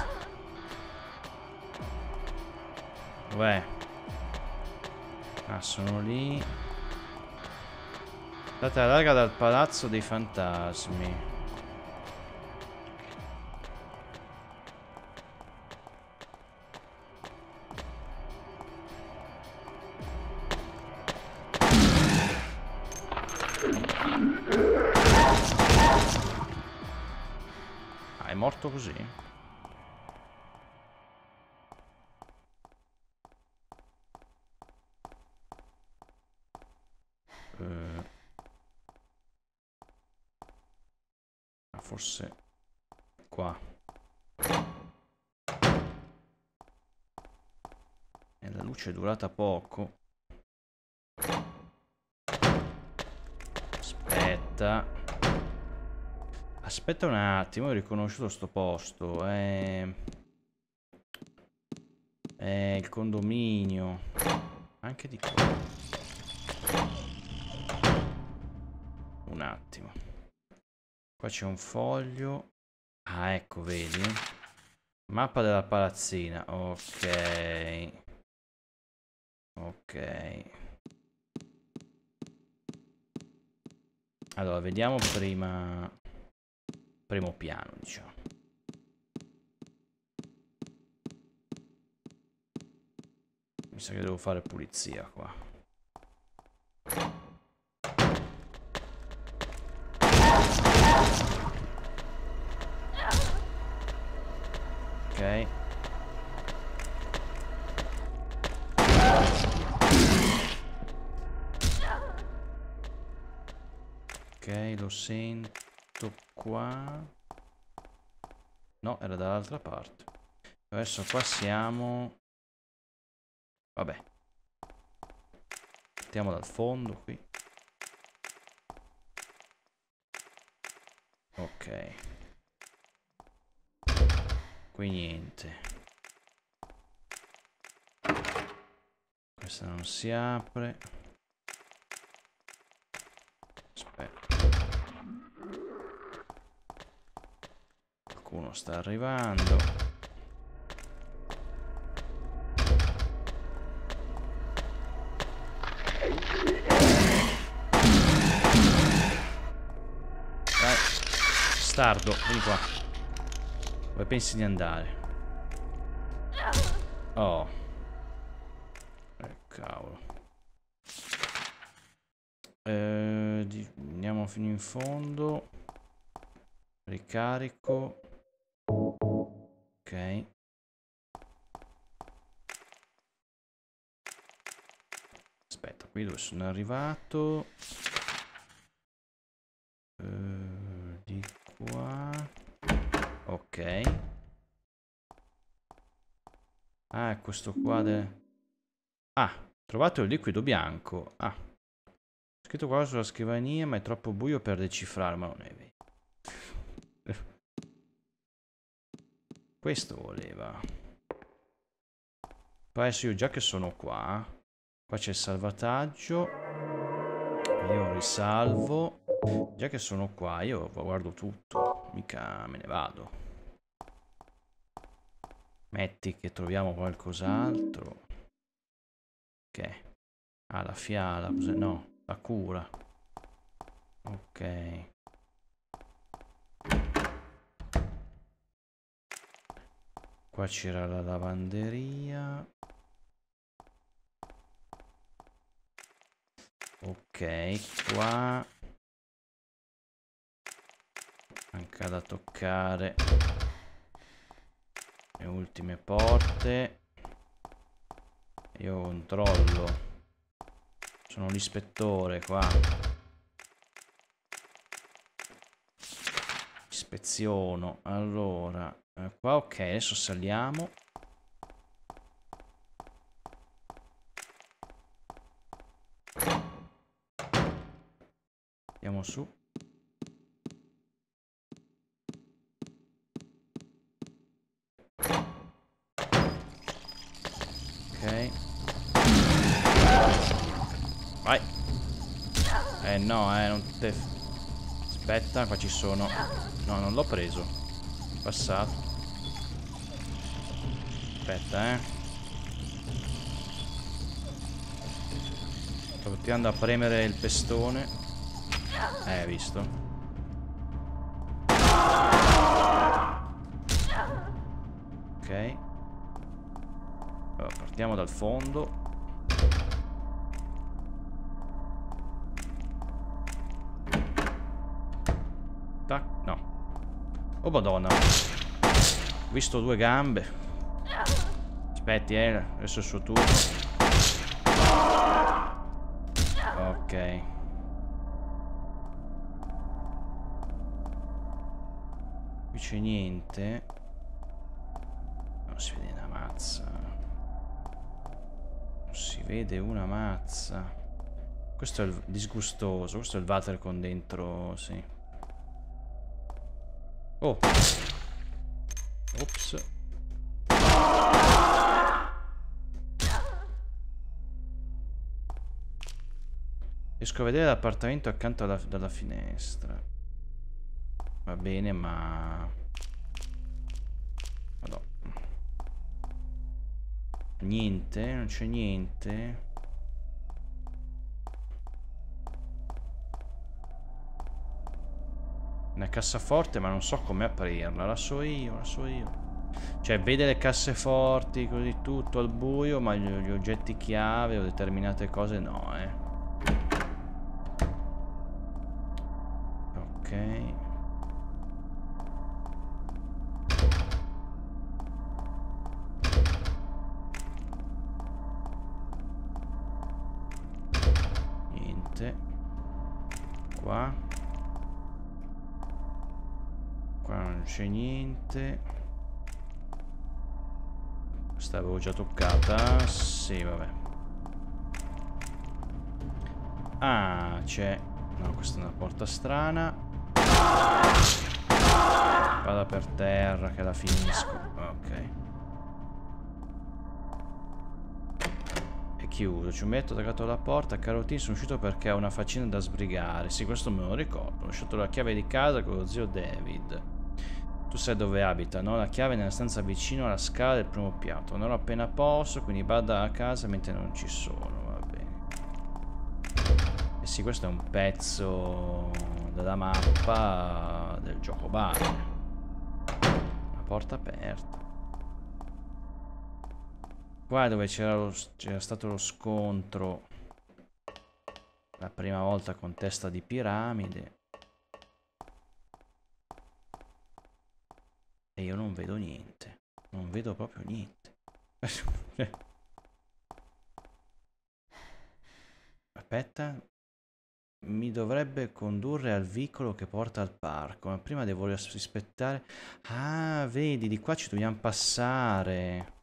Dov'è? Ah, sono lì. Date la larga dal palazzo dei fantasmi. Ah, è morto così? Forse qua e la luce è durata poco. Aspetta, aspetta un attimo, ho riconosciuto sto posto. È, è il condominio anche di qua. Un attimo. Qua c'è un foglio. Ah, ecco, vedi? Mappa della palazzina. Ok. Ok. Allora, vediamo prima... Primo piano, diciamo. Mi sa che devo fare pulizia qua. Ok. Ok, lo sento qua. No, era dall'altra parte. Adesso qua siamo. Vabbè. Partiamo dal fondo qui. Ok. Qui niente. Questa non si apre. Aspetta. Qualcuno sta arrivando. Dai. Stardo, vieni qua. Dove pensi di andare? Oh. Eh, cavolo. Eh, andiamo fino in fondo. Ricarico. Ok. Aspetta, qui dove sono arrivato? Eh, di qua. Ok. Ah, è questo qua del... Ah, trovato il liquido bianco. Ah. Scritto qua sulla scrivania, ma è troppo buio per decifrarlo, ma non è vero. Questo voleva. Poi adesso io già che sono qua. Qua c'è il salvataggio. Io risalvo. Già che sono qua, io guardo tutto. Mica me ne vado. Metti che troviamo qualcos'altro. Ok. Ah, la fiala. No, la cura. Ok. Qua c'era la lavanderia. Ok, qua... Manca da toccare le ultime porte. Io controllo. Sono l'ispettore qua. Ispeziono. Allora, qua ok, adesso saliamo. mettiamo su. Ok. Vai. Eh no, eh, non te... Aspetta, qua ci sono. No, non l'ho preso. Passato. Aspetta, eh. Sto continuando a premere il pestone. Eh, visto. Ok. Allora, partiamo dal fondo. Tac, no. Oh madonna. Ho visto due gambe. Aspetti, eh, adesso è il suo turno. Ok. Qui c'è niente. Non si vede una mazza. Non si vede una mazza. Questo è il disgustoso. Questo è il water con dentro. Sì. Oh. Ops. Riesco a vedere l'appartamento accanto alla, dalla finestra. Va bene, ma... Madonna. Niente, non c'è niente. Una cassaforte, ma non so come aprirla. La so io, la so io. Cioè, vede le casseforti, così tutto al buio, ma gli, gli oggetti chiave o determinate cose no, eh. Niente. Qua. Qua non c'è niente. Questa l'avevo già toccata. Sì, vabbè. Ah, c'è. No, questa è una porta strana. Vada per terra che la finisco. Ok. È chiuso. Ci metto attaccato alla porta. Carotini, sono uscito perché ho una faccina da sbrigare. Sì, questo me lo ricordo. Ho lasciato la chiave di casa con lo zio David. Tu sai dove abita, no? La chiave è nella stanza vicino alla scala del primo piano. Non l'ho appena posto, quindi vada a casa mentre non ci sono. Va bene. E sì, questo è un pezzo... della mappa del gioco base. Una porta aperta. Qua è dove c'era stato lo scontro la prima volta con testa di piramide. E io non vedo niente. Non vedo proprio niente. Aspetta. Mi dovrebbe condurre al vicolo che porta al parco, ma prima devo rispettare... Ah, vedi, di qua ci dobbiamo passare.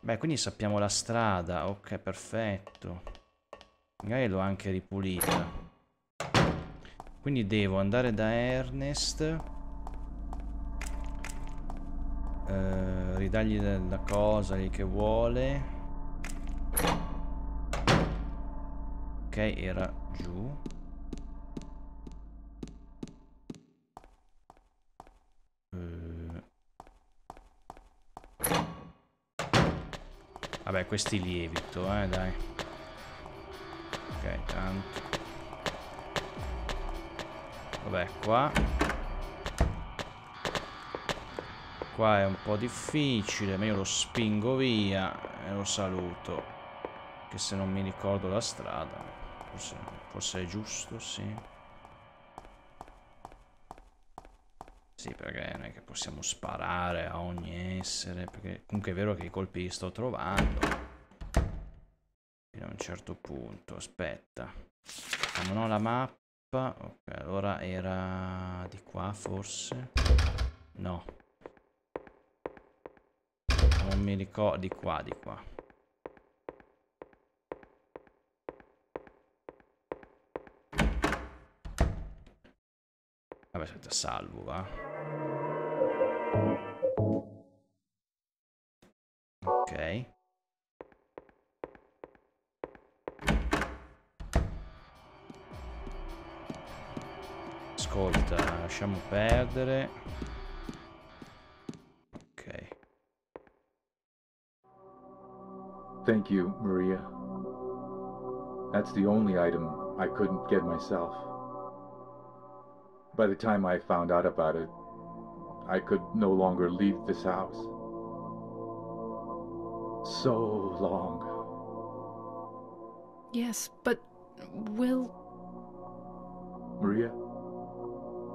Beh, quindi sappiamo la strada. Ok, perfetto. Magari l'ho anche ripulita. Quindi devo andare da Ernest. Eh, ridargli la cosa lì che vuole. Ok, era giù. Uh. Vabbè, questi li evito, eh, dai. Ok, tanto. Vabbè, qua. Qua è un po' difficile, ma io lo spingo via e lo saluto. Che se non mi ricordo la strada... Forse, forse è giusto, sì. Sì, perché non è che possiamo sparare a ogni essere. Perché comunque è vero che i colpi li sto trovando. Fino a un certo punto. Aspetta. Ah, non ho la mappa. Ok, allora era di qua forse. No. Non mi ricordo. Di qua, di qua. Vabbè, aspetta, salvo, va. Ok. Ascolta, lasciamo perdere. Ok. Thank you, Maria. That's the only item I couldn't get myself. By the time I found out about it, I could no longer leave this house. So long. Yes, but Will... Maria,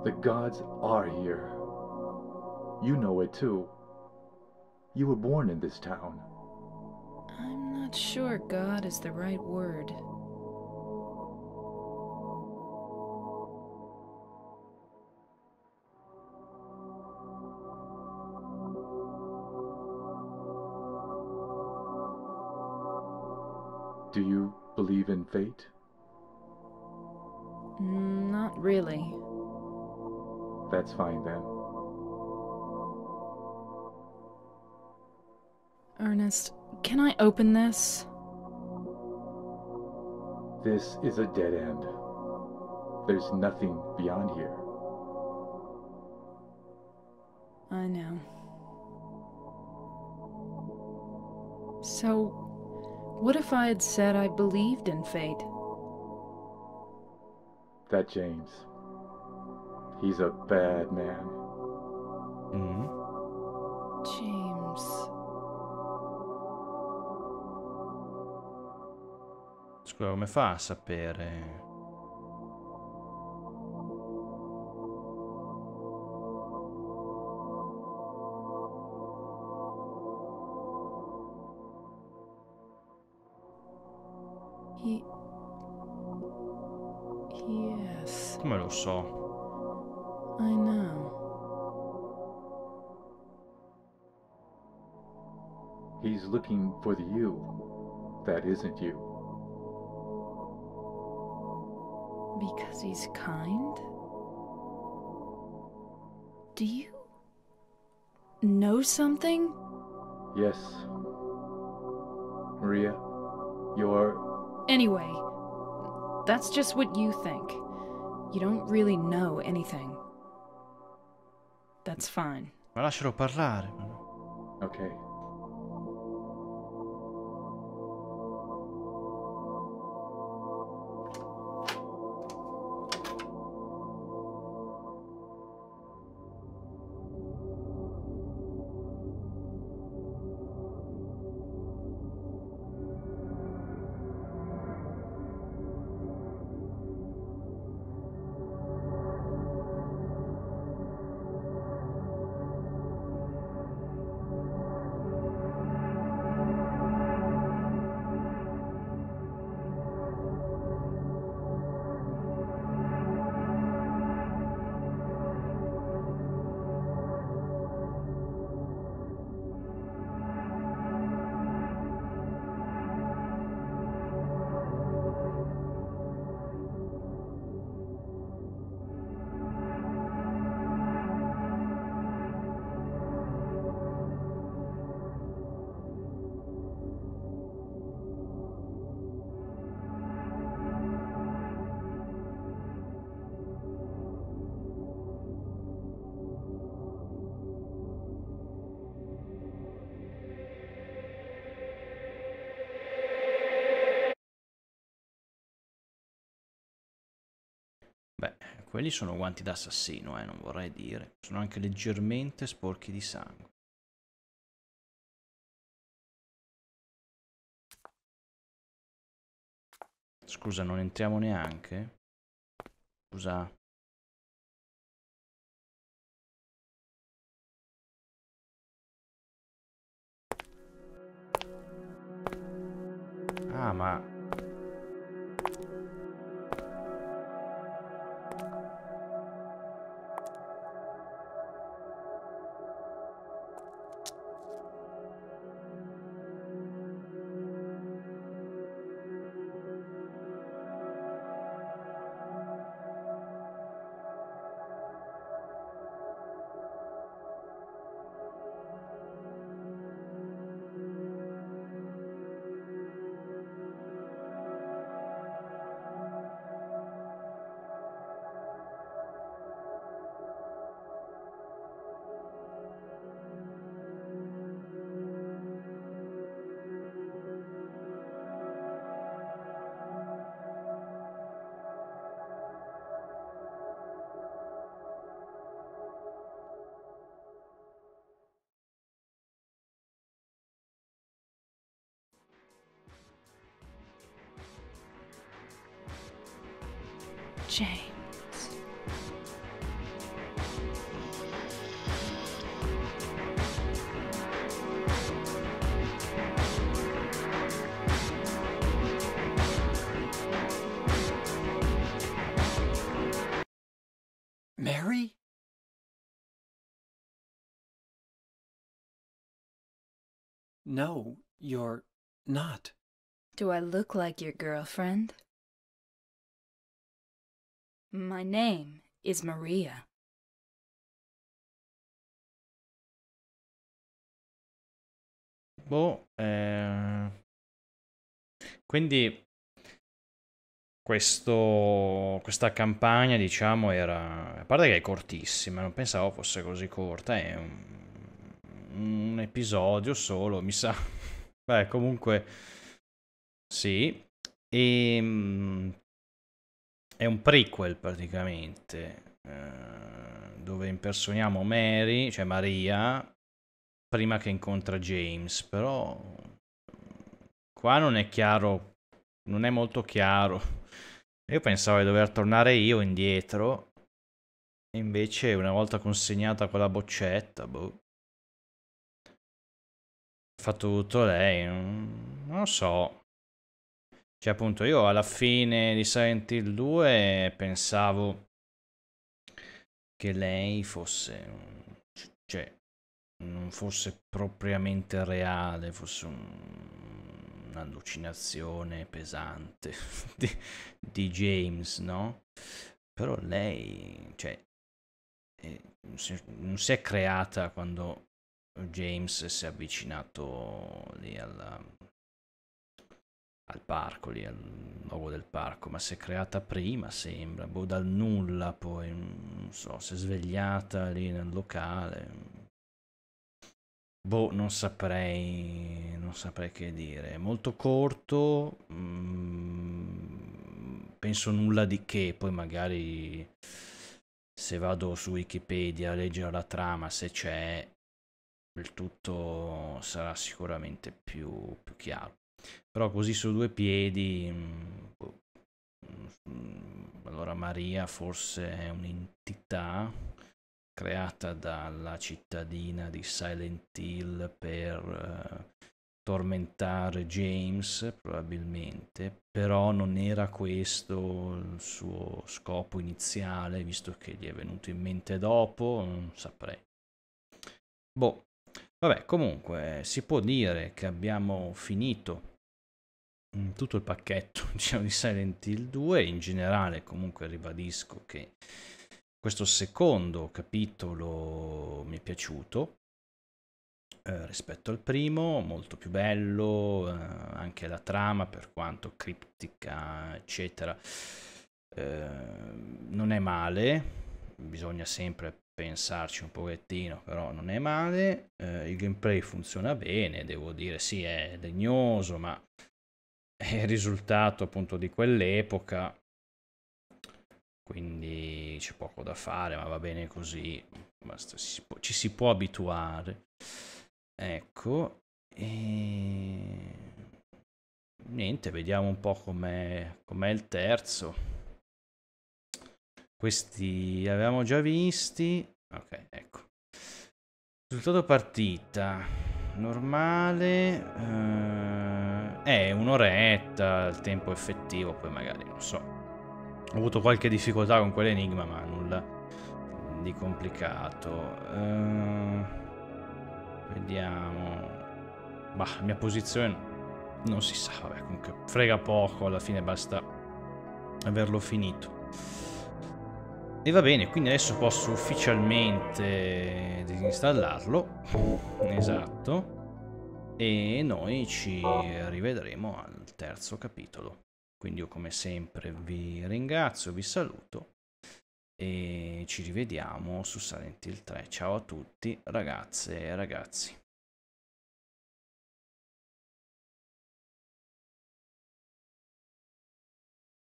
the gods are here. You know it too. You were born in this town. I'm not sure God is the right word. Do you believe in fate? Not really. That's fine then. Ernest, can I open this? This is a dead end. There's nothing beyond here. I know. So... what if I had said I believed in fate? That James. He's a bad man. Mm-hmm. James. Scusa, come fa a sapere? Come lo so? I know. He's looking for the you that isn't you. Because he's kind? Do you know something? Yes. Maria, you're... Anyway, that's just what you think. You don't really know anything. That's fine. Ma lascialo parlare. Ok. Quelli sono guanti da assassino, eh, non vorrei dire. Sono anche leggermente sporchi di sangue. Scusa, non entriamo neanche? Scusa. Ah, ma... James. Mary? No, you're not. Do I look like your girlfriend? My name is Maria. Boh, eh... quindi questo, questa campagna, diciamo, era... A parte che è cortissima, non pensavo fosse così corta, è un, un episodio solo, mi sa. Beh, comunque... Sì, e... Mh, è un prequel praticamente, eh, dove impersoniamo Mary, cioè Maria, prima che incontra James, però qua non è chiaro, non è molto chiaro. Io pensavo di dover tornare io indietro, e invece una volta consegnata quella boccetta, boh, fa tutto lei, non, non lo so. Cioè, appunto, io alla fine di Silent Hill due pensavo che lei fosse, cioè, non fosse propriamente reale, fosse un'allucinazione pesante di, di James, no? Però lei, cioè, è, non si è creata quando James si è avvicinato lì alla... al parco, lì al luogo del parco, ma si è creata prima, sembra, boh, dal nulla, poi non so, si è svegliata lì nel locale, boh, non saprei, non saprei che dire. È molto corto, mm, penso nulla di che, poi magari se vado su Wikipedia a leggere la trama, se c'è, il tutto sarà sicuramente più, più chiaro. Però così su due piedi, boh, allora Maria forse è un'entità creata dalla cittadina di Silent Hill per eh, tormentare James, probabilmente, però non era questo il suo scopo iniziale, visto che gli è venuto in mente dopo, non saprei. Boh, vabbè, comunque si può dire che abbiamo finito tutto il pacchetto, diciamo, di Silent Hill due. In generale, comunque, ribadisco che questo secondo capitolo mi è piaciuto eh, rispetto al primo, molto più bello, eh, anche la trama, per quanto criptica eccetera, eh, non è male, bisogna sempre pensarci un pochettino, però non è male. Eh, il gameplay funziona bene, devo dire, sì, è legnoso, ma è il risultato appunto di quell'epoca, quindi c'è poco da fare, ma va bene così, basta, si può, ci si può abituare, ecco. E niente, vediamo un po' com'è com'è il terzo. Questi li avevamo già visti, ok, ecco. Risultato partita normale, eh... Eh, un'oretta, il tempo effettivo, poi magari, non so. Ho avuto qualche difficoltà con quell'enigma, ma nulla di complicato. Uh, vediamo. Bah, la mia posizione non si sa, vabbè, comunque frega poco, alla fine basta averlo finito. E va bene, quindi adesso posso ufficialmente disinstallarlo. Esatto. E noi ci rivedremo al terzo capitolo. Quindi io, come sempre, vi ringrazio, vi saluto e ci rivediamo su Silent Hill tre. Ciao a tutti, ragazze e ragazzi.